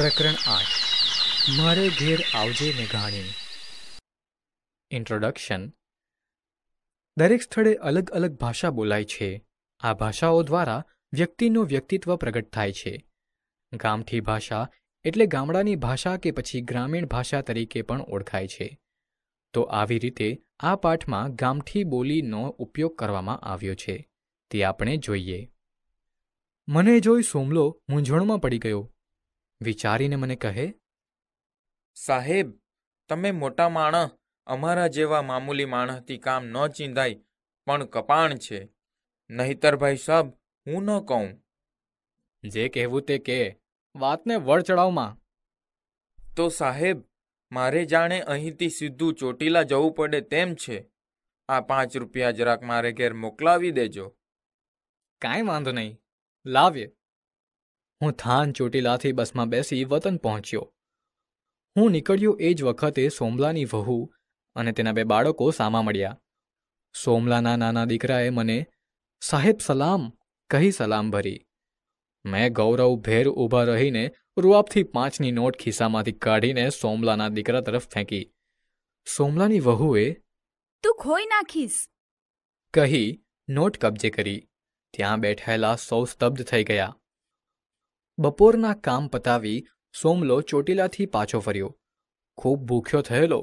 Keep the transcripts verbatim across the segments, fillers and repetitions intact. प्रकरण आठ मारे घेर आवजे मेघाणी। इंट्रोडक्शन। दरेक स्थले अलग अलग भाषा बोलाय छे। आ भाषाओ द्वारा व्यक्तिनु व्यक्तित्व प्रगट थाय छे। गामठी भाषा एटले गामडानी भाषा के पछी ग्रामीण भाषा तरीके पण ओळखाय छे। तो आवी रीते आ पाठमां गामठी बोलीनो उपयोग करवामां आव्यो छे ते आपणे जोईए। मने जोई सोमलो मूंझवणमां पड़ी गयो। विचारीने मने कहे, साहेब तमे मोटा माणस अमारा जेवा मामूली माणसथी काम न चींधाय पण कपाण छे। नहीतर भाई साहब हूँ न कहूँ। जे कहेवू ते के, वातने वड़ चढ़ाव मां। तो साहेब मारे जाने अहींथी सीधू ચોટીલા जवू पड़े तेम छे। आ पांच रूपिया જરાક मारे घेर मोकलावी देजो। काई वांधो नहीं, लाव्ये। हूँ थान ચોટીલાથી बस में बेसी वतन पहुंच्यो। हूँ निकळ्यो एज वखते सोमलानी वहू अने तेना बे बाळको सामा मळ्या। सोमलाना नाना दीकराए मने साहेब सलाम कही सलाम भरी। मैं गौरव भेर ऊभा रहीने रुआपथी पांचनी नोट खिस्सामांथी काढीने सोमलाना दीकरा तरफ फेंकी। सोमलानी वहूए तू खोई नाखीस कही नोट कब्जे करी। त्यां बैठेला सौ स्तब्ध थई गया। बपोरना काम पतावी सोमलो ચોટીલાથી पाछो फर्यो। खूब भूख्यो थयेलो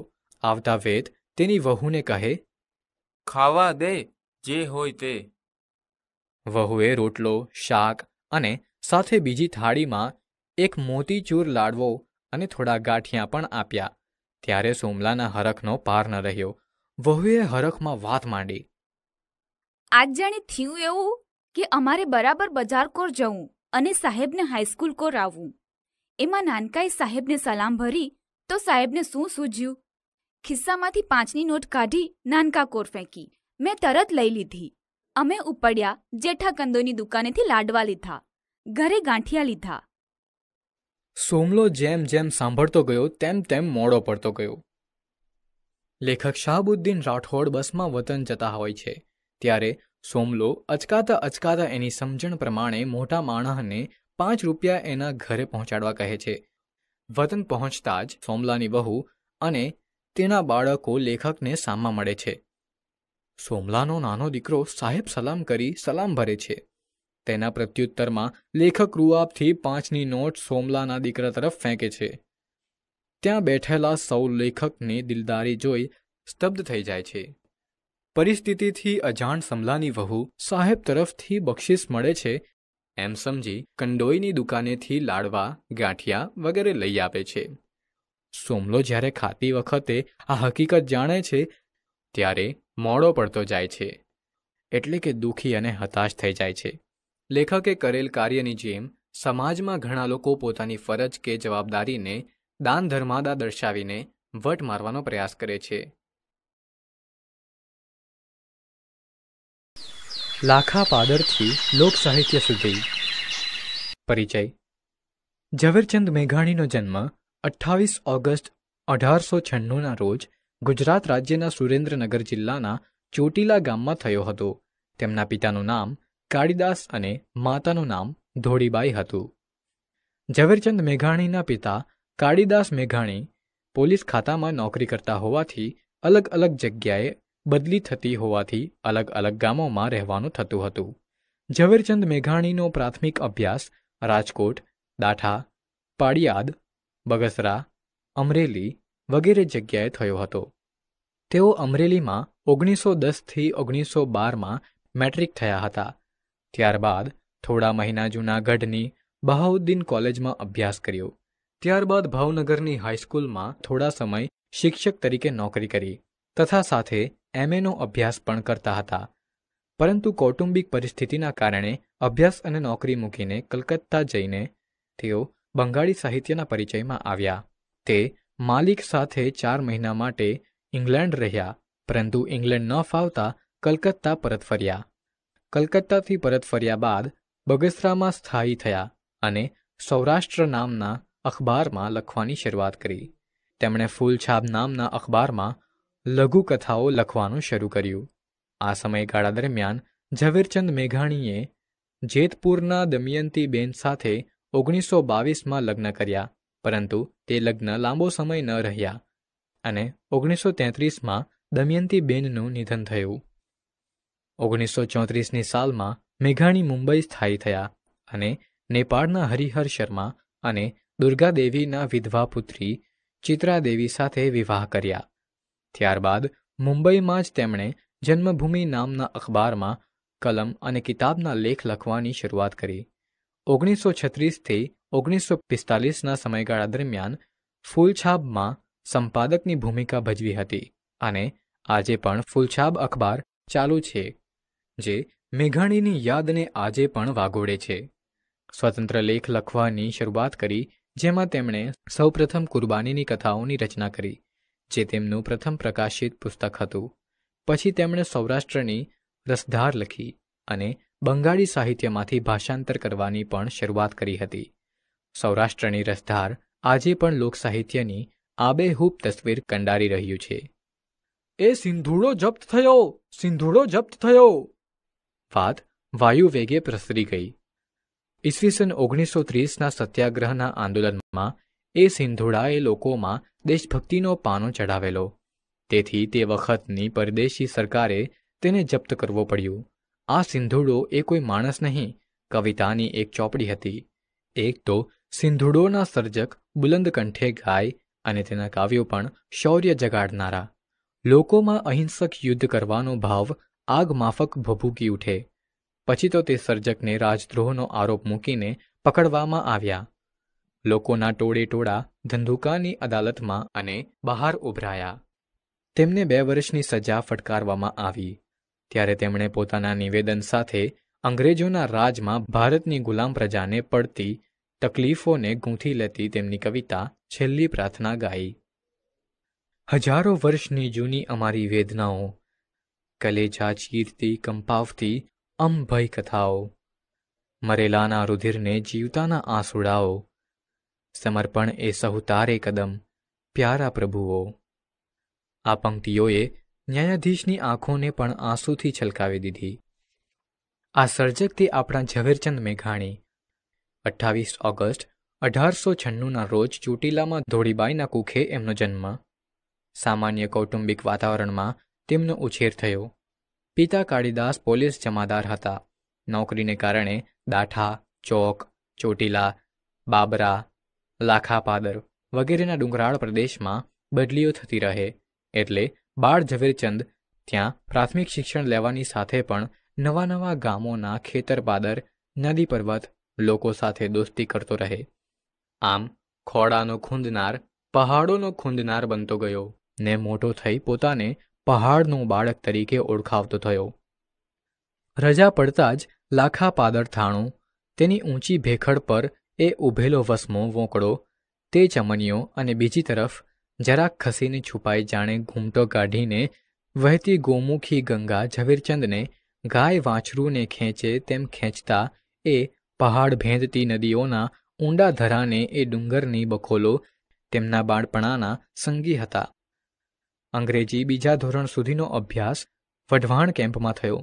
आवता वेत तेनी वहूने कहे, खावा दे जे होय ते। वहूए रोटलो शाक अने साथे बीजी थाळीमां एक मोतीचूर लाडवो अने थोड़ा गाठिया पण आप्या। त्यारे सोमलाना हरखनो पार न रह्यो। वहूए हरखमां वात मांडी, आज जाणे थयुं एवुं के अमारे बराबर बजार कोर जवुं अने साहेब ने हाईस्कूल को रावू। एमा नानकाई साहेब ने सलाम भरी तो साहेब ने शू सूझ्यू। खिस्सा मांथी पांचनी नोट काढ़ी नानका कोर फेंकी। मैं तरत लई लीधी। अमे उपड़िया जेठा कंदोनी दुकाने थी लाडवा लीधा, घरे गांठिया लीधा। सोमलो जेम जेम सांभळतो गयो तेम तेम मोड़ो पड़तो गयो। लेखक શાહબુદ્દીન રાઠોડ बस में वतन जता होय छे त्यारे सोमलो अचकाता अचकाता एनी समझण प्रमाणे मोटा माणसने पांच रूपिया एना घरे पहोंचाडवा कहे छे। वतन पहोंचता ज सोमलानी वहू अने तेना बाळको लेखकने सामा मळे छे। सोमलानो नानो दीकरो साहेब सलाम करी सलाम भरे छे। तेना प्रत्युत्तरमां लेखक रुआबथी पांचनी नोट सोमलाना दीकरा तरफ फेंके छे। त्यां बेठेला सौ लेखकनी दिलदारी जोई स्तब्ध थई जाय छे। परिस्थिति थी अजाण समलानी वहू साहेब तरफ थी बक्षीस मळे छे एम समझी कंडोईनी दुकाने थी लाडवा गांठिया वगैरह लई आपे छे। सोमलो ज्यारे खाती वखते आ हकीकत जाणे छे त्यारे मोड़ो पड़तो जाय छे एटले के दुखी अने हताश थई जाय छे। लेखके करेल कार्यनी जेम समाजमां घणा लोको पोतानी फरज के जवाबदारीने दान धर्मादा दर्शावीने वट मारवानो प्रयास करे छे। લાખાપાદર થી લોક સાહિત્ય સુધી પરિચય। ઝવેરચંદ મેઘાણીનો જન્મ અઠ્ઠાવીસ ઓગસ્ટ અઢારસો છન્નુંના રોજ ગુજરાત રાજ્યના સુરેન્દ્રનગર જિલ્લાના ચોટીલા ગામમાં થયો હતો. તેમના પિતાનું નામ કાળીદાસ અને માતાનું નામ ધોળીબાઈ હતું. ઝવેરચંદ મેઘાણીના પિતા કાળીદાસ મેઘાણી પોલીસ ખાતામાં નોકરી કરતા હોવાથી અલગ અલગ જગ્યાએ બદલી થતી હોવાથી અલગ અલગ ગામોમાં રહેવાનું થતું હતું. ઝવેરચંદ મેઘાણીનો પ્રાથમિક અભ્યાસ રાજકોટ, દાઠા, પાળિયાદ, બગસરા, અમરેલી વગેરે જગ્યાએ થયો હતો. તેઓ અમરેલીમાં ઓગણીસો દસથી ઓગણીસો બારમાં મેટ્રિક થયા હતા. ત્યારબાદ થોડા મહિના જૂનાગઢની બહાઉદ્દીન કોલેજમાં અભ્યાસ કર્યો. ત્યારબાદ ભાવનગરની હાઈસ્કૂલમાં થોડા સમય શિક્ષક તરીકે નોકરી કરી તથા સાથે એમએનો અભ્યાસ પણ કરતા હતા. પરંતુ કૌટુંબિક પરિસ્થિતિના કારણે અભ્યાસ અને નોકરી મૂકીને કલકત્તા જઈને તેઓ બંગાળી સાહિત્યના પરિચયમાં આવ્યા. તે માલિક સાથે ચાર મહિના માટે ઇંગ્લેન્ડ રહ્યા, પરંતુ ઇંગ્લેન્ડ ન ફાવતા કલકત્તા પરત ફર્યા. કલકત્તાથી પરત ફર્યા બાદ બગસરામાં સ્થાયી થયા અને સૌરાષ્ટ્ર નામના અખબારમાં લખવાની શરૂઆત કરી. તેમણે ફૂલછાપ નામના અખબારમાં લઘુકથાઓ લખવાનું શરૂ કર્યું. આ સમયગાળા દરમિયાન ઝવેરચંદ મેઘાણીએ જેતપુરના દમયંતીબેન સાથે ઓગણીસો બાવીસમાં લગ્ન કર્યા परंतु ते लग्न लांबो समय न रह्या अने ओगनीसो तेतरीस में दमयंतीबेननुं निधन थयुं। ओगनीसो चौतरीस नी साल में मेघाणी मुंबई स्थायी थया अने नेपाळना हरिहर शर्मा अने दुर्गादेवीना विधवा पुत्री चित्रादेवी साथे विवाह कर्या। त्यारबाद मुंबई में ज तेमणे जन्मभूमि नामना अखबार में कलम अने किताबना लेख लखवानी शुरुआत करी। ओगनीस सौ छत्रीस थी ओगनीस सौ पिस्तालीस ना समयगाळा दरमियान फूलछाब में संपादकनी भूमिका भजवी हती अने आजे पण फूलछाब अखबार चालू छे जे मेघाणीनी यादने आजे पण वागोड़े छे। स्वतंत्र लेख लखवानी शुरुआत करी जेमां तेमणे सौप्रथम कुर्बानीनी कथाओनी रचना करी जे तेमनुं प्रथम प्रकाशित पुस्तक हतुं। पछी तेमणे सौराष्ट्रनी रसधार लखी अने बंगाड़ी साहित्यमांथी भाषांतर करवानी पण शरूआत करी हती। सौराष्ट्रनी रसधार आजे पण लोकसाहित्यनी आबेहूब तस्वीर कंडारी रह्यु छे। ए सिंधुड़ो जप्त थयो, सिंधुड़ो जप्त थयो वात वायु वेगे प्रसरी गई। ईस्वीसन ओगनीस सौ तीस ना सत्याग्रहना आंदोलन में ए सिंधुड़ाए लोको में देशभक्तिनो पानो चढ़ावेलो, तेथी ते वखतनी परदेशी सरकारे तेने जप्त करवो पड्यो। आ सिंधुड़ो ए कोई माणस नहीं, कवितानी एक चौपड़ी हती। एक तो सिंधुड़ोना सर्जक बुलंद कंठे गाय अने तेना काव्यो पण शौर्य जगाड़नारा, लोकोमां अहिंसक युद्ध करवानो भाव आग माफक भभूकी उठे। पछी तो ते सर्जकने राजद्रोहनो आरोप मूकीने पकड़वामां आव्या। लोकोना टोड़े टोड़ा धंधुकानी अदालतमां अने बहार उभराया। तेमने बे वर्षनी सजा फटकारवामां आवी। त्यारे तेमणे पोताना निवेदन साथे अंग्रेजोना राजमां भारतनी गुलाम प्रजाने पड़ती तकलीफोने गूंथी लेती तेमनी कविता छेल्ली प्रार्थना गाई। हजारों वर्षनी जूनी अमारी वेदनाओं, कलेजा चीरती कंपावती अंभय कथाओं, मरेलाना रुधिरने जीवताना आंसुड़ाओ, समर्पण ए सहुतारे कदम प्यारा प्रभुओ। आ पंक्तिओए न्यायाधीशनी आँखोंने पण आंसूथी छलकावी दीधी। आ सर्जक ते आपणा ઝવેરચંદ મેઘાણી अठावीस ऑगस्ट अठार सौ छन्नू ना रोज चूटीला में धोड़ीबाई ना कूखे एमनो जन्म। सामान्य कौटुंबिक वातावरण में तेमनो उछेर थयो। पिता कालिदास पोलिस जमादार हता। नौकरी ने कारणे दाठा, चौक, चोटीला, बाबरा, लाखापादर वगैरेना डूंगराळ प्रदेश में बदलीओ थती रहे एटले बाळ ઝવેરચંદ त्यां प्राथमिक शिक्षण लेवानी साथे पण नवा नवा गामोना खेतरपादर, नदी पर्वत लोको साथे दोस्ती करतो रहे। आम खोड़ानो खूंदनार पहाड़ोनो खूंदनार बनतो गयो ने मोटो थई पोताने पहाड़नो बाळक तरीके ओळखावतो थयो। रजा पड़ता ज लाखापादर थाणुं, तेनी ऊंची भेखड़ पर ए उभेलो वसमो वोंकड़ो, ते चमनियो अने बीजी तरफ जरा खसीने छुपाई जाने घूमटो काढ़ीने वहती गोमुखी गंगा ઝવેરચંદ ने गाय वाछरू ने खेंचे तेम खेंचता ए पहाड़ भेंदती नदीओना ऊंडा धराने ए डूंगरनी बखोलो तेमना बाळपणाना संगी हता। अंग्रेजी बीजा धोरण सुधीनो अभ्यास वढवाण केम्पमां थयो।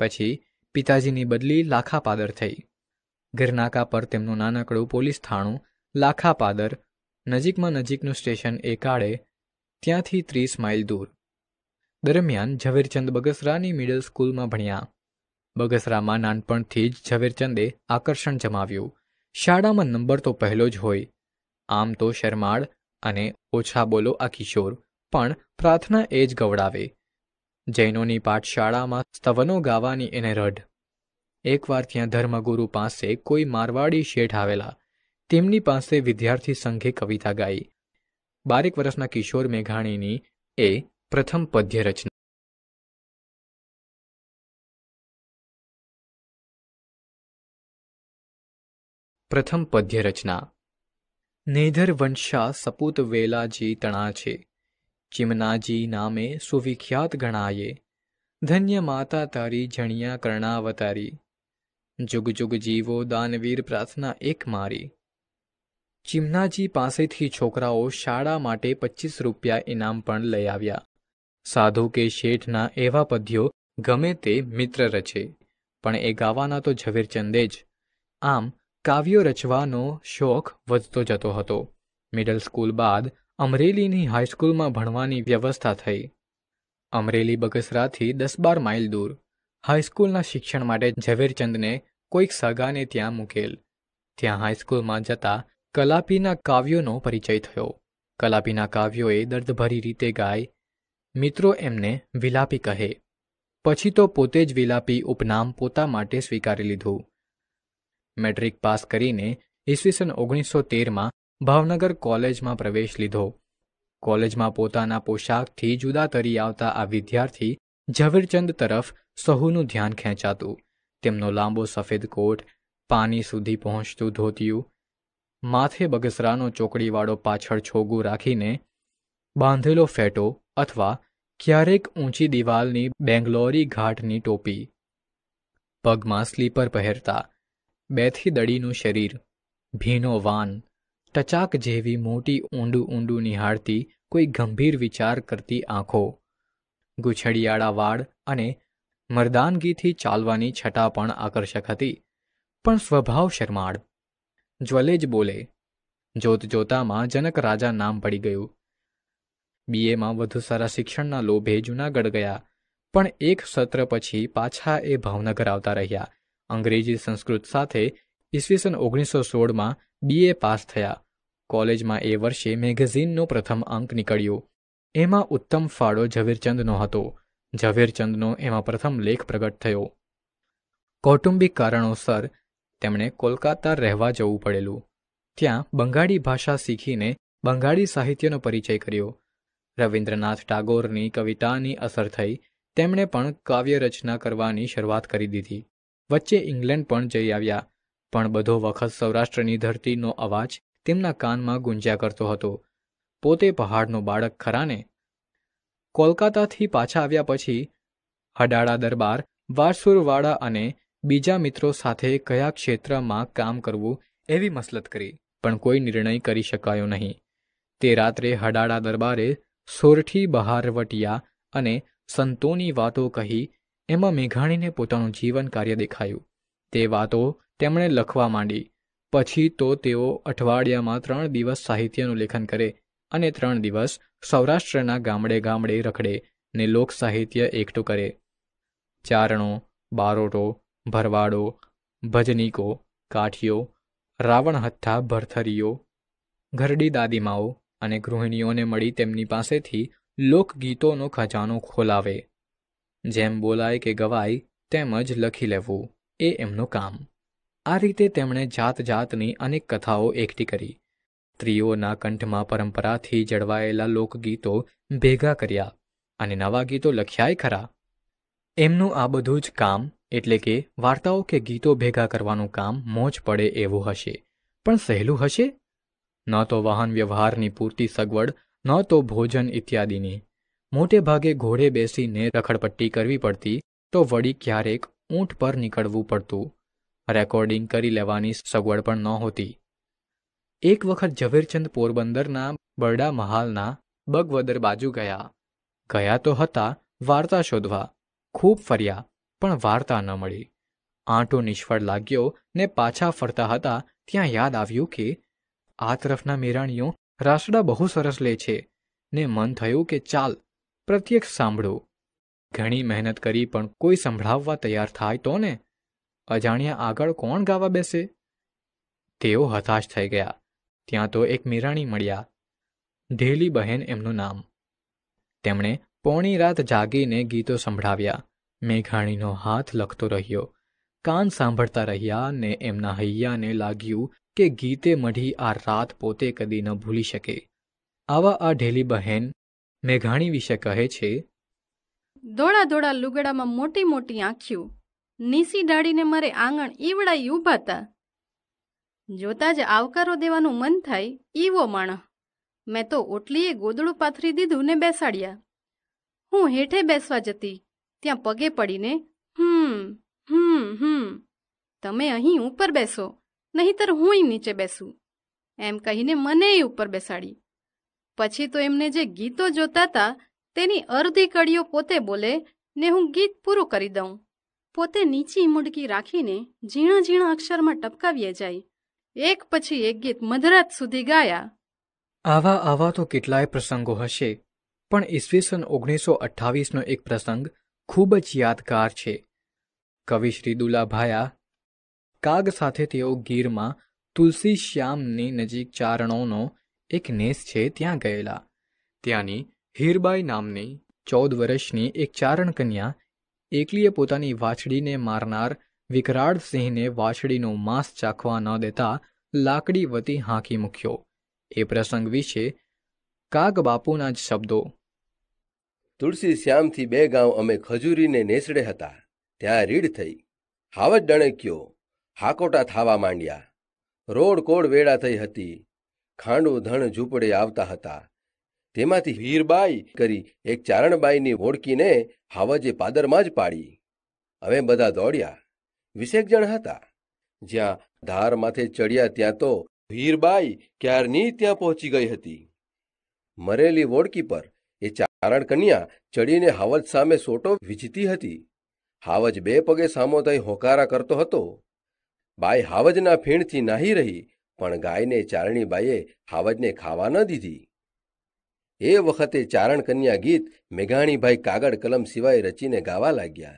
पछी पिताजीनी बदली लाखापादर थई। गिरनाका पर तेमनुं नानकड़ुं पोलीस थाणुं लाखापादर नजीकमां नजीकनुं स्टेशन एकाड़े त्यांथी ત્રીસ माइल दूर। दरमियान ઝવેરચંદ बगसरानी मिडल स्कूल में भण्या। बगसरा में नानपणथी ज ઝવેરચંદે आकर्षण जमाव्युं। शाड़ा में नंबर तो पहलो ज होय। आम तो शरमाळ अने ओछा बोलो आ किशोर पण प्रार्थना ए ज गवड़ावे। जैनोनी पाठशाला में स्तवनो गावानी एने रढ़। एक वार त्यां धर्मगुरु पासे कोई मारवाड़ी शेठ आवेला। तेमनी पासे विद्यार्थी संघे कविता गाई। बारेक वर्षना किशोर मेघाणीनी ए प्रथम पद्य रचना। प्रथम पद्य रचना नेधर वंशा सपूत वेलाजी तणा छे, चिमनाजी नामे सुविख्यात गणाये, धन्य माता तारी जणिया कर्णावतारी, जुग जुग जीवो दानवीर प्रार्थना एक मारी। चिमनाजी पासेथी छोकराओ शाळा माटे पच्चीस रूपिया इनाम पण लई आव्या। साधु के शेठना एवा पद्यो गमे ते मित्र रचे पण ए गावाना तो ઝવેરચંદે જ। आम काव्यो रचवानो शोख वधतो जतो हतो। મિડલ સ્કૂલ બાદ અમરેલીની હાઈસ્કૂલમાં ભણવાની વ્યવસ્થા થઈ. અમરેલી બગસરાથી દસ બાર માઇલ દૂર હાઈસ્કૂલના શિક્ષણ માટે ઝવેરચંદને કોઈક સગાને ત્યાં મૂકેલ. ત્યાં હાઈસ્કૂલમાં જતાં કલાપીના કાવ્યોનો પરિચય થયો. કલાપીના કાવ્યોએ દર્દભરી રીતે ગાય, મિત્રો એમને વિલાપી કહે. પછી તો પોતે જ વિલાપી ઉપનામ પોતા માટે સ્વીકારી લીધું. મેટ્રિક પાસ કરીને ઈસવીસન ઓગણીસો તેરમાં ભાવનગર કોલેજમાં પ્રવેશ લીધો. કોલેજમાં પોતાના પોશાકથી જુદા તરી આવતા આ વિદ્યાર્થી ઝવેરચંદ તરફ સહુનું ધ્યાન ખેંચાતું. તેમનો લાંબો સફેદ કોટ પાણી સુધી પહોંચતું ધોતિયું, માથે બગસરાનો ચોકડીવાળો પાછળ છોગું રાખીને બાંધેલો ફેટો અથવા ક્યારેક ઊંચી દિવાલની બેંગ્લોરી ઘાટની ટોપી, પગમાં સ્લીપર પહેરતા, બેથી દડીનું શરીર, ભીનો વાન, ટચાક જેવી મોટી ઊંડું ઊંડું નિહાળતી કોઈ ગંભીર વિચાર કરતી આંખો, ગુછડિયાળા વાળ અને મર્દાનગીથી ચાલવાની છટા પણ આકર્ષક હતી, પણ સ્વભાવ શરમાળ. જ્વલે જ બોલે. જોતજોતામાં જનક રાજા નામ પડી ગયું. બીએમાં વધુ સારા શિક્ષણના લોભે જુનાગઢ ગયા, પણ એક સત્ર પછી પાછા એ ભાવનગર આવતા રહ્યા. અંગ્રેજી સંસ્કૃત સાથે ઈસવીસન ઓગણીસો સોળમાં બીએ પાસ થયા. કોલેજમાં એ વર્ષે મેગેઝિનનો પ્રથમ અંક નીકળ્યો. એમાં ઉત્તમ ફાળો ઝવેરચંદનો હતો. ઝવેરચંદનો એમાં પ્રથમ લેખ પ્રગટ થયો. કૌટુંબિક કારણોસર તેમણે કોલકાતા રહેવા જવું પડેલું. ત્યાં બંગાળી ભાષા શીખીને બંગાળી સાહિત્યનો પરિચય કર્યો. રવિન્દ્રનાથ ટાગોરની કવિતાની અસર થઈ. તેમણે પણ કાવ્યરચના કરવાની શરૂઆત કરી દીધી. વચ્ચે ઇંગ્લેન્ડ પણ જઈ આવ્યા, પણ બધો વખત સૌરાષ્ટ્રની ધરતીનો અવાજ તેમના કાનમાં ગુંજ્યા કરતો હતો. પોતે પહાડનો બાળક ખરાને. કોલકાતાથી પાછા આવ્યા પછી હડાળા દરબાર, વારસુરવાળા અને બીજા મિત્રો સાથે કયા ક્ષેત્રમાં કામ કરવું એવી મસલત કરી, પણ કોઈ નિર્ણય કરી શકાયો નહીં. તે રાત્રે હડાળા દરબારે સોરઠી બહારવટિયા અને સંતોની વાતો કહી. એમાં મેઘાણીને પોતાનું જીવન કાર્ય દેખાયું. તે વાતો તેમણે લખવા માંડી. પછી તો તેઓ અઠવાડિયામાં ત્રણ દિવસ સાહિત્યનું લેખન કરે અને ત્રણ દિવસ સૌરાષ્ટ્રના ગામડે ગામડે રખડે ને લોકસાહિત્ય એકઠું કરે. ચારણો, બારોટો, ભરવાડો, ભજનીકો, કાઠીઓ, રાવણહથ્થા ભરથરીઓ, ઘરડી દાદીમાઓ અને ગૃહિણીઓને મળી તેમની પાસેથી લોકગીતોનો ખજાનો ખોલાવે. જેમ બોલાય કે ગવાય તેમ જ લખી લેવું એ એમનું કામ. આ રીતે તેમણે જાત જાતની અનેક કથાઓ એકઠી કરી. સ્ત્રીઓના કંઠમાં પરંપરાથી જળવાયેલા લોકગીતો ભેગા કર્યા અને નવા ગીતો લખ્યાય ખરા. એમનું આ બધું જ કામ, એટલે કે વાર્તાઓ કે ગીતો ભેગા કરવાનું કામ મોજ પડે એવું હશે, પણ સહેલું હશે? ન તો વાહન વ્યવહારની પૂરતી સગવડ, ન તો ભોજન ઇત્યાદિની. મોટે ભાગે ઘોડે બેસીને રખડપટ્ટી કરવી પડતી, તો વળી ક્યારેક ઊંટ પર નીકળવું પડતું. રેકોર્ડિંગ કરી લેવાની સગવડ પણ નહોતી. એક વખત ઝવેરચંદ પોરબંદરના બરડા મહાલના બગવદર બાજુ ગયા. ગયા તો હતા વાર્તા શોધવા. ખૂબ ફર્યા પણ વાર્તા ન મળી. આંટો નિષ્ફળ લાગ્યો ને પાછા ફરતા હતા ત્યાં યાદ આવ્યું કે આ તરફના મેરાણીઓ રાસડા બહુ સરસ લે છે ને મન થયું કે ચાલ પ્રત્યક્ષ સાંભળું. ઘણી મહેનત કરી પણ કોઈ સંભળાવવા તૈયાર થાય તો ને. અજાણ્યા આગળ કોણ ગાવા બેસે? તેઓ હતાશ થઈ ગયા. ત્યાં તો એક મેરાણી મળ્યા. ઢેલી બહેન એમનું નામ. તેમણે પોણી રાત જાગીને ગીતો સંભળાવ્યા. મેઘાણીનો હાથ લખતો રહ્યો. કાન સાંભળતા રહ્યા ને એમના હૈયાને લાગ્યું કે ગીતે મઢી આ રાત પોતે કદી ન ભૂલી શકે. આવા આ ઢેલી બહેન મેઘાણી વિશે કહે છે. ધોળા ધોળા લુગડામાં મોટી મોટી આંખ્યું, નીસી ડાળીને મારે આંગણ ઈવડાઈ ઊભા હતા. જોતા જ આવકારો દેવાનું મન થાય ઈવો માણસ. મેં તો ઓટલીએ ગોદડું પાથરી દીધું ને બેસાડ્યા. હું હેઠે બેસવા જતી ત્યાં પગે પડીને હમ હમ હમ તમે અહીં ઉપર બેસો, નહીંતર હું નીચે બેસું એમ કહીને મને ઉપર બેસાડી. પછી તો એમને જે ગીતો જોતા હતા તેની અર્ધી કડીઓ પોતે બોલે ને હું ગીત પૂરું કરી દઉં. પોતે નીચી મુડકી રાખીને ઝીણા ઝીણા અક્ષરમાં ટપકાવીએ જાય. એક પછી એક ગીત મધરાત સુધી ગાયા. आवा आवा तो केटलाय प्रसंगों हशे, पण ईस्वीसन ओगनीसो अठावीस नो एक प्रसंग खूब ज यादगार छे। कवि श्री दुलाभाया काग साथे तेओ गीर मां तुलसी श्यामनी नजीक चारणोनो एक नेस छे त्यां गयेला। त्यानी हीरबाई नामनी चौद वर्षनी एक चारण कन्या एकलीए पोतानी वाछडीने मारनार विकराळ सिंहने वाछडीनुं मांस चाखवा न देता लाकड़ी वती हाँकी मूक्यो। ए प्रसंग विषे काग बापूना ज शब्दों तुलसी श्याम थी बे गांव अमे खजूरी ने नेसड़े हता, त्यां रीढ़ थई, हावज डणक्यो, हाकोटा थावा मांड्या, रोडकोड वेड़ा थई हती, खांडू धण झूपड़े आवता हता। तेमांथी हीरबाई करी एक चारणबाईनी ओळखीने हावजे पादरमां ज पाड़ी। अमे बधा दौड़्या, वीसेक जण हता। ज्यां धार माथे चढ़्या त्यां तो हीरबाई क्यारनी त्यां पहोंची गई हती। मरेली वोड़की पर ए चारण कन्या चढ़ीने हावज सामे सोटो वीचती हती। हावज बे पगे सामो थई होकारा करतो हतो। बाई हावजना फीणथी नाही रही, पण गायने चारणी बाईए हावजने खावा न दीधी। ए वखते चारण कन्या गीत मेघाणीभाई कागड़ कलम सिवाय रचीने गावा लाग्या।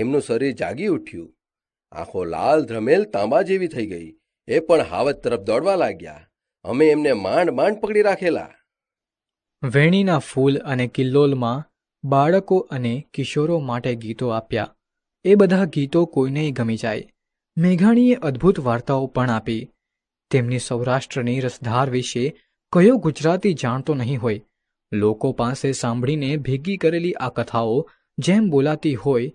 एमनुं शरीर जागी उठ्युं, आँखो लाल ध्रमेल तांबा जेवी थई गई। ए पण हावज तरफ दौड़वा लाग्या। अमे एमने मांड मांड पकड़ी राखेला। वेणीना फूल अने किल्लोल मां बाळको अने किशोरो माटे गीतो आप्या। ए बधा गीतो कोईने गमी जाय। मेघाणीए अद्भुत वार्ताओ पण आपी। तेमनी सौराष्ट्रनी रसधार विषे कयो गुजराती जाणतो नहीं होय। लोको पासे सांभळीने भेगी करेली आ कथाओ जेम बोलाती होय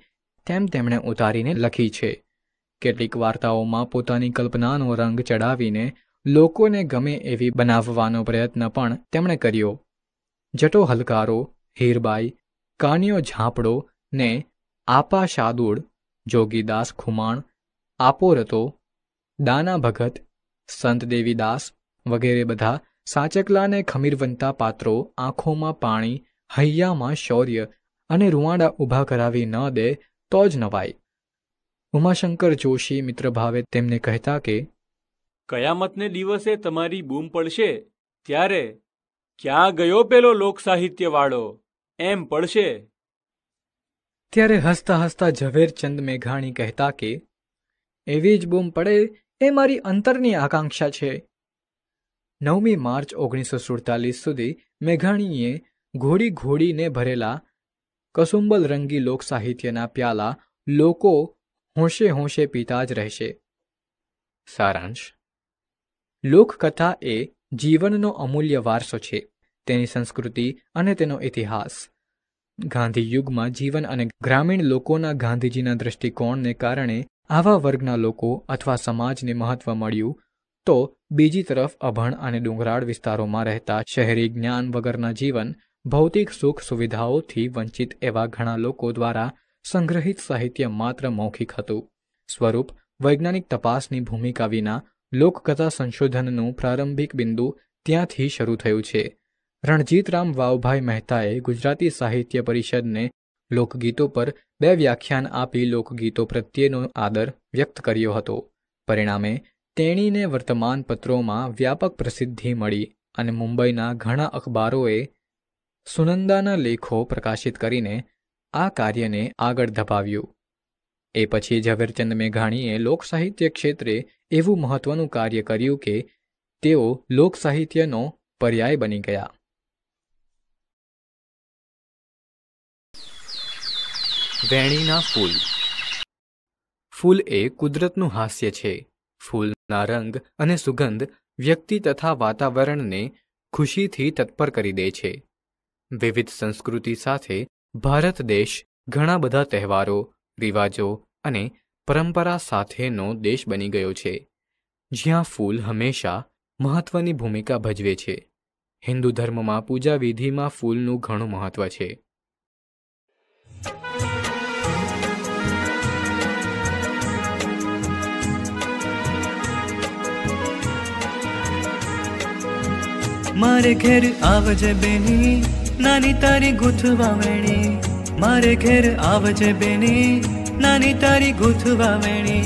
तेम तेमणे उतारीने लखी छे। केटलीक वार्ताओमां पोतानी कल्पनानो रंग चढ़ावीने लोकोने गमे एवी बनाववानो प्रयत्न पण तेमणे कर्यो। जटो हलकारो, हीरबाई, कानियो झांपड़ो ने आपा शादूड़, जोगीदास खुमाण, आपो रतो, दाना भगत, संत देवीदास वगैरे बधा साचकला ने खमीरवंता पात्रों आँखों में पाणी, हैया में शौर्य अने रुवाड़ा उभा करावी न दे तो ज नवाई। उमाशंकर जोशी मित्र भावे तेमने कहता के कयामतने दिवसे तमारी बूम पड़शे त्यारे क्या गयो पेलो लोक साहित्य वाळो एम पड़शे। त्यारे हसता हसता ઝવેરચંદ મેઘાણી कहता के एवी ज बूम पड़े ए मारी अंतरनी आकांक्षा छे। नवमी मार्च ओगनीस सौ सुड़तालीस सुधी मेघाणीए घोड़ी घोड़ी ने भरेला कसुंबल रंगी लोक साहित्यना प्याला लोको होंशे होंशे पीता ज रहेशे। सारांश लोककथा ए जीवननो अमूल्य वारसो छे। तेनी संस्कृति अने तेनो इतिहास गांधी युग में जीवन अने ग्रामीण लोकोना गांधीजीना दृष्टिकोण ने कारणे आवा वर्गना लोको अथवा समाजने महत्व मळ्युं, तो बीजी तरफ अभण अने डोंगराळ विस्तारों में रहता शहरी ज्ञान वगरना जीवन भौतिक सुख सुविधाओथी वंचित एवा घणा लोको द्वारा संग्रहित साहित्य मात्र मौखिक हतुं। स्वरूप वैज्ञानिक तपासनी भूमिका विना लोककथा संशोधननुं प्रारंभिक बिंदु त्यांथी शरू थयुं छे। रणजीतराम वावभाई मेहताए गुजराती साहित्य परिषदने लोकगीतों पर बे व्याख्यान आपी लोकगीतों प्रत्येनो आदर व्यक्त कर्यो हतो। परिणामे तेणीने वर्तमान पत्रोमां व्यापक प्रसिद्धि मळी अने मुंबईना घणा अखबारोए सुनंदाना लेखो प्रकाशित करीने आ कार्य ने आगळ धपाव्युं। ए पछी ઝવેરચંદ મેઘાણીએ લોકસાહિત્य ક્ષેત્રે એવું મહત્વનું કાર્ય કર્યું કે તેઓ લોકસાહિત્યનો પર્યાય બની ગયા। વેણીના ફૂલ ફૂલ એ કુદરતનું હાસ્ય છે। ફૂલના રંગ અને સુગંધ વ્યક્તિ તથા વાતાવરણને ખુશીથી તત્પર કરી દે છે। વિવિધ સંસ્કૃતિ સાથે ભારત દેશ ઘણા બધા તહેવારો, रिवाजों अने परंपरा साथेनो देश बनी गयो छे, ज्यां फूल हमेशा महत्वनी भूमिका भजवे छे। हिंदू धर्म में पूजा विधि में फूलनु घणु महत्व छे। मारे घेर आवजे बेनी नानी तारी गुथवा वेणी, मारे घेर आवजे बेनी नानी तारी गुथवा वेणी।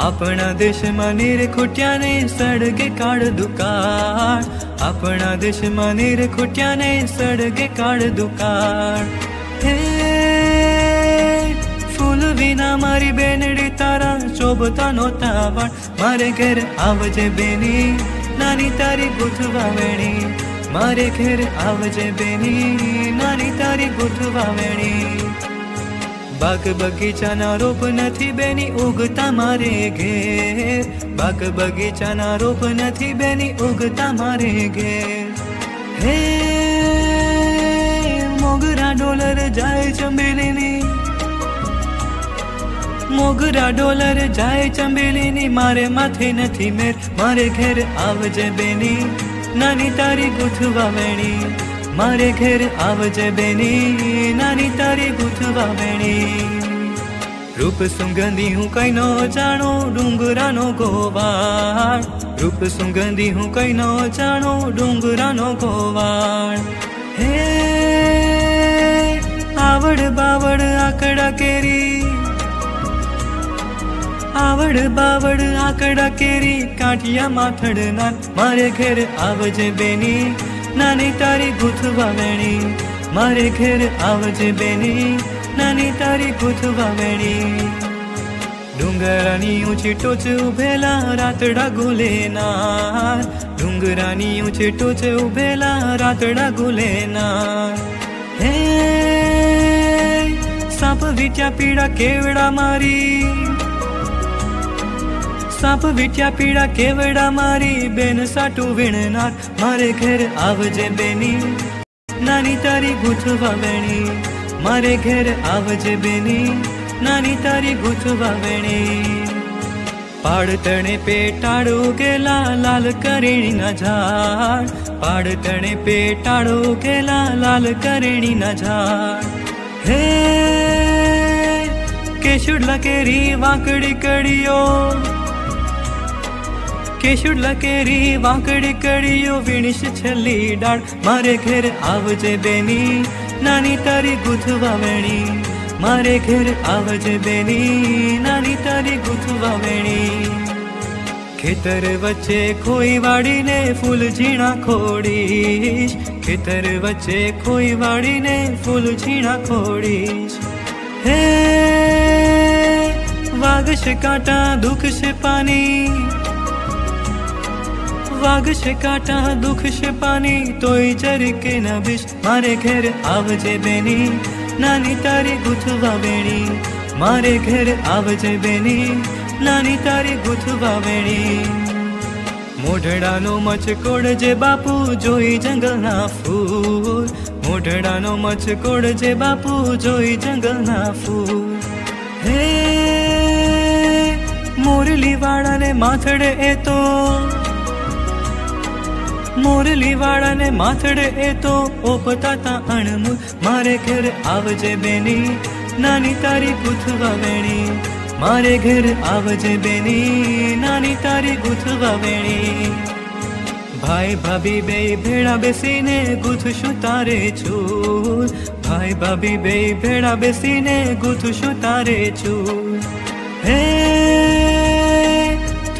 अपना देश मनीर खुटिया ने सड़के काढ़ दुकान, अपना देश मनीर खुटिया ने सड़के काढ़ दुकान। हे फूल विना मारी बेनड़ी तारा शोभता नोता पण, मारे घर आवजे बेनी नानी तारी गुठवा वेणी, मारे घर आवजे बेनी नानी तारी गुठवा वेणी। बाग बगीचा ना रोप नथी बेनी उगता मारे घेर, बाग बगीचा ना रोप नथी बेनी उगता मारे घेर। हे मोगरा डोलर जाए चंबेलीनी, मोगरा डोलर जाए चंबेलीनी, मारे माथे नथी मेर, मारे घेर आवजे बेनी नानी तारी गुठवा वेणी, मारे घेर आवजे बेनी नानी तारी गुठवा वेणी। रूप सुगंधी हूँ कई नो जानो डूंगरा नो गोवाण, रूप सुगंधी हूँ कई नो जानो डूंगरा नो गोवाण। हे आवड़ बावड़ आकड़ा केरी, आवड़ बावड़ आकड़ा केरी, काठिया माथड़ नान, मारे घेर आवजे बेनी नानी तारी गुठवा वेणी, मारे घेर आवजे बेनी नानी तारी गुठवा वेणी। डूंगरानी ऊंची टोच उभेला रातड़ा गुलेनार, डूंगरानी ऊंची टोच उभेला रातड़ा गुलेनार। हे सांप वीट्या पीड़ा केवड़ा मारी, सांप विट्या पीड़ा केवड़ा मारी, बेन साटू वीणनार, मारे घेर आवजे बेनी नानी तारी गुठवा वेणी, मारे घेर आवजे बेनी नानी तारी गुठवा वेणी। पाड़ तणे पे टाड़ो गेला लाल करेणी ना झाड़, पाड़ तणे पे टाड़ो गेला लाल करेणी ना झाड़। हे केशुडला केरी वाकड़ी कड़ियो, केशुडला केरी वाकड़ी कड़ियो, वीणीश छली डाड़, मारे घेर आवजे बेनी नानी तारी गुठवा वेणी, मारे घेर आवजे बेनी नानी तारी गुठवा वेणी। खेतर वच्चे खोई वाड़ी ने फूल झीणा खोड़ीश, खेतर वच्चे खोई वाड़ी ने फूल झीणा खोड़ीश। हे वागश काटा दुखश पानी, वागश काटा दुखश पानी, तोय जरके न बिश, मारे घेर आवजे बेनी नानी तारी गुठवा वेणी, मारे घेर आवजे बेनी नानी तारी गुठवा वेणी। मोढड़ानो मचकोड़ जे बापू जोई जंगल ना फूल, मोढड़ानो मचकोड़ जे बापू जोई जंगल ना फूल। हे मोरली वाड़ा ने माथड़े ए तो, मोरली वाड़ा ने माथड़े ए तो ओपता ता अणमूल, मारे घेर आवजे बेनी नानी तारी गुठवा वेणी, मारे घेर आवजे बेनी नानी तारी गुठवा वेणी। भाई भाभी बे भेड़ा बेसीने गुथशु तारे छूल, भाई भाभी बे भेड़ा बेसीने गुथशु तारे छूल। हे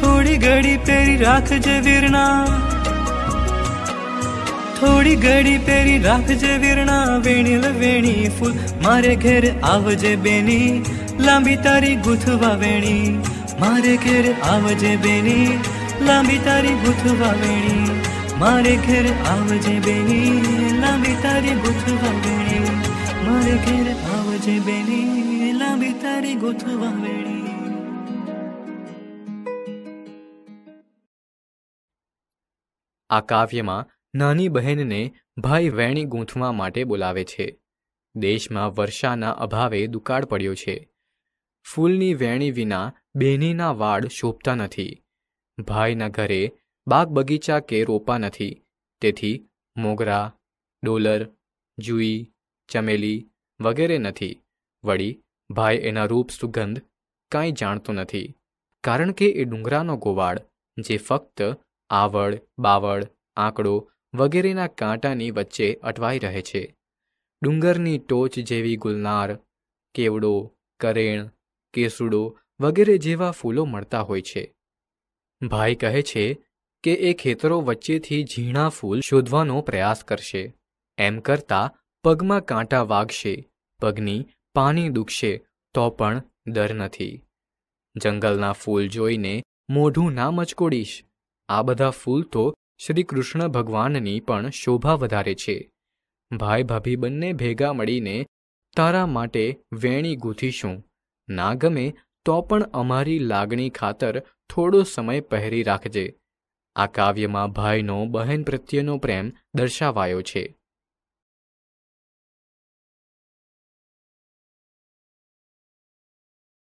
थोड़ी घड़ी पेरी राखजे वीरना, थोड़ी घड़ी पेरी राखजे वीरणा, वेणील वेणी फूल, मारे घेर आवजे बेनी लांबी तारी गुठवा वेणी, मारे घेर आवजे बेनी लांबी तारी गुठवा वेणी, मारे घेर आवजे बेनी लांबी तारी गुठवा वेणी, मारे घेर आवजे बेनी लांबी तारी गुठवा वेणी। आ काव्यમાં નાની બહેનને ભાઈ વેણી ગૂંથવા માટે બોલાવે છે। દેશમાં વર્ષાના અભાવે દુકાળ પડ્યો છે। ફૂલની વેણી વિના બહેનીના વાડ શોભતા નથી। ભાઈના ઘરે બાગ બગીચા કે રોપા નથી, તેથી મોગરા, ડોલર, જુઈ, ચમેલી વગેરે નથી। વળી ભાઈ એના રૂપ સુગંધ કાંઈ જાણતો નથી, કારણ કે એ ડુંગરાનો ગોવાળ જે ફક્ત આવડ બાવડ આંકડો વગેરેના કાંટાની વચ્ચે અટવાઈ રહે છે। ડુંગરની ટોચ જેવી ગુલનાર, કેવડો, કરેણ, કેસુડો વગેરે જેવા ફૂલો મળતા હોય છે। ભાઈ કહે છે કે એ ખેતરો વચ્ચેથી ઝીણા ફૂલ શોધવાનો પ્રયાસ કરશે, એમ કરતા પગમાં કાંટા વાગશે, પગની પાની દુખશે તો પણ ડર નથી। જંગલના ફૂલ જોઈને મોઢું ના મચકોડીશ। આ બધા ફૂલ તો શ્રી કૃષ્ણ ભગવાનની પણ શોભા વધારે છે। ભાઈ ભાભી બંને ભેગા મળીને તારા માટે વેણી ગૂંથીશું, ના ગમે તો પણ અમારી લાગણી ખાતર થોડો સમય પહેરી રાખજે। આ કાવ્યમાં ભાઈનો બહેન પ્રત્યેનો પ્રેમ દર્શાવાયો છે।